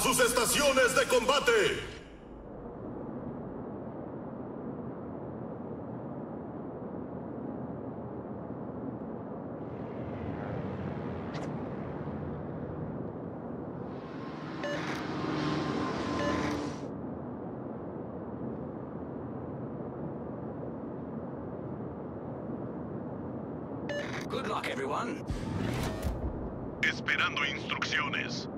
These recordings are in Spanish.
¡A sus estaciones de combate! Good luck, everyone. Esperando instrucciones.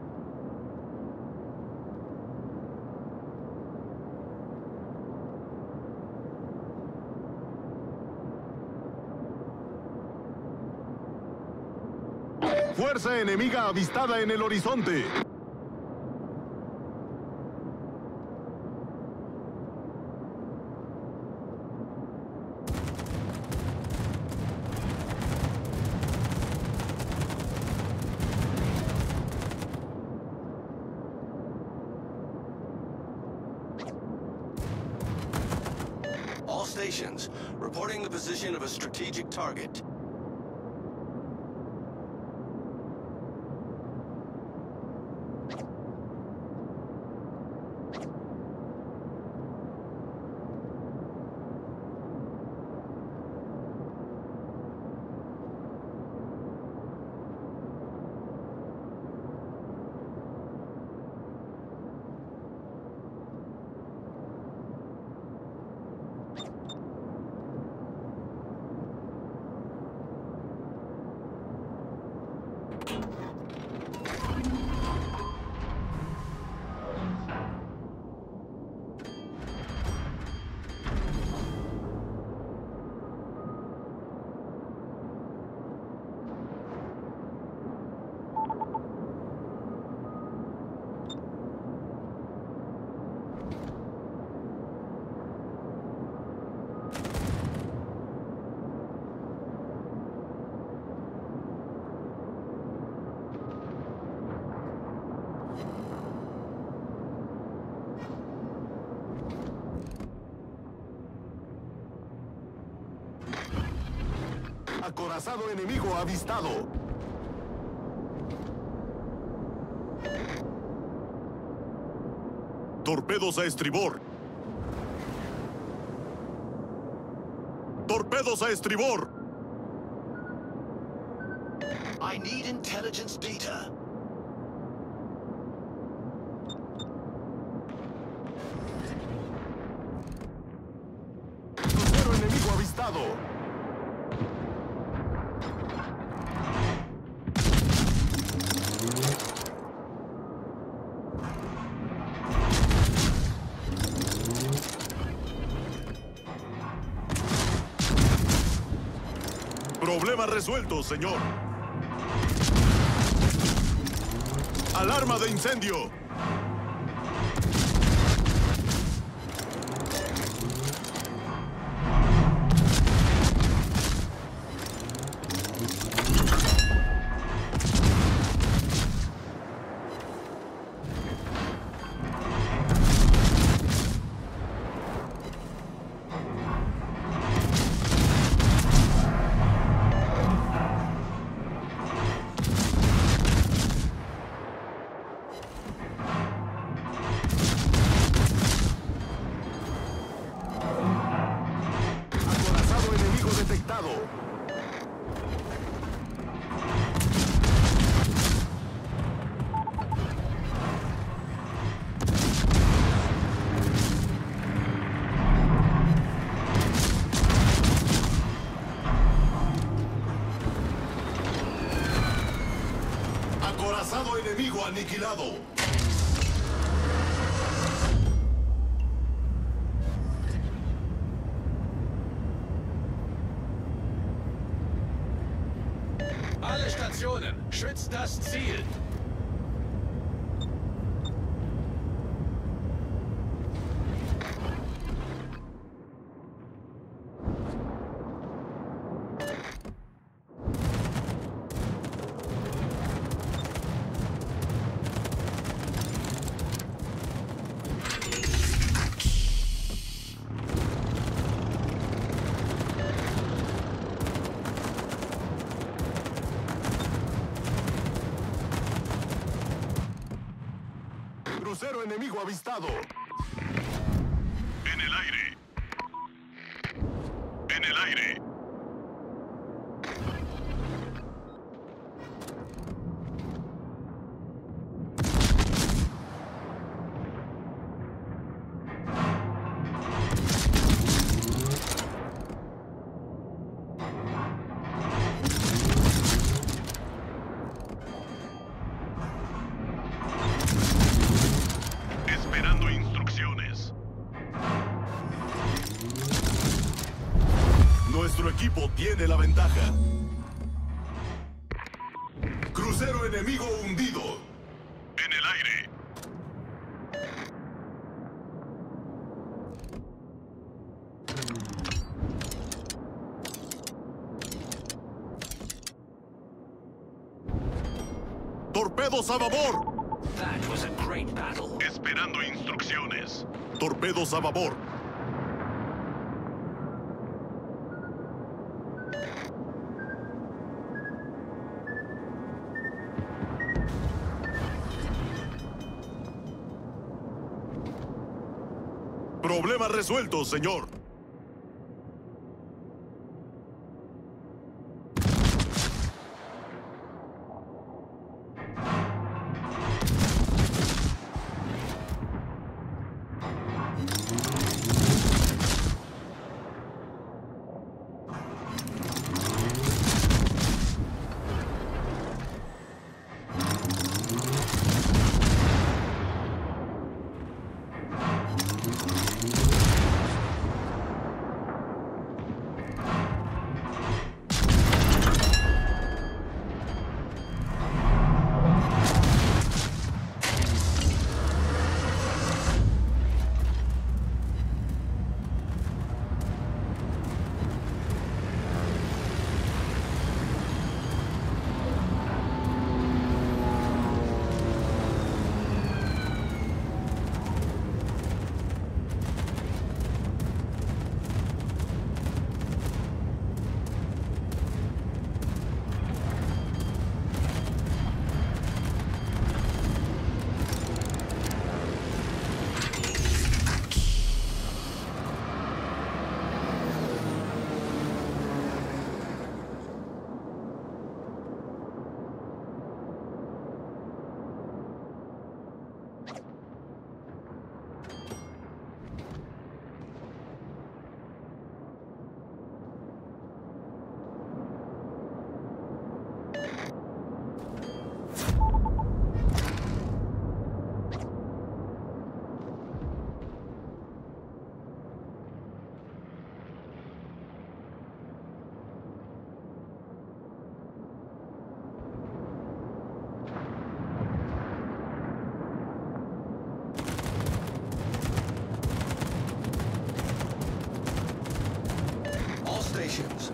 Fuerza enemiga avistada en el horizonte. All stations, reporting the position of a strategic target. Acorazado enemigo avistado. Torpedos a estribor. Torpedos a estribor. I need intelligence data. Crucero enemigo avistado. Problema resuelto, señor. Alarma de incendio. Acorazado enemigo aniquilado. Alle Stationen, schützt das Ziel. crucero enemigo avistado. En el aire. En el aire. Nuestro equipo tiene la ventaja. Crucero enemigo hundido. En el aire. Torpedos a babor. That was a great battle. Esperando instrucciones. Torpedos a babor. Problema resuelto, señor.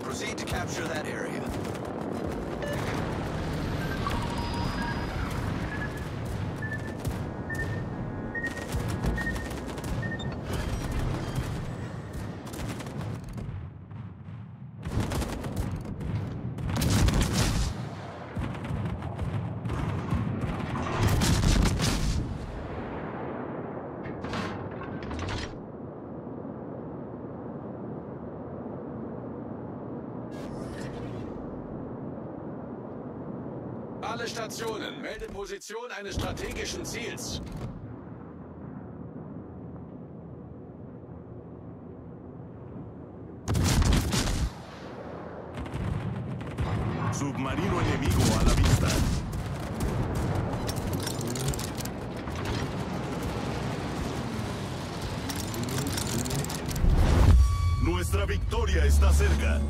Proceed to capture that area. Alle Stationen, meldet Position eines strategischen Ziels. Submarino enemigo a la vista. Nuestra victoria está cerca.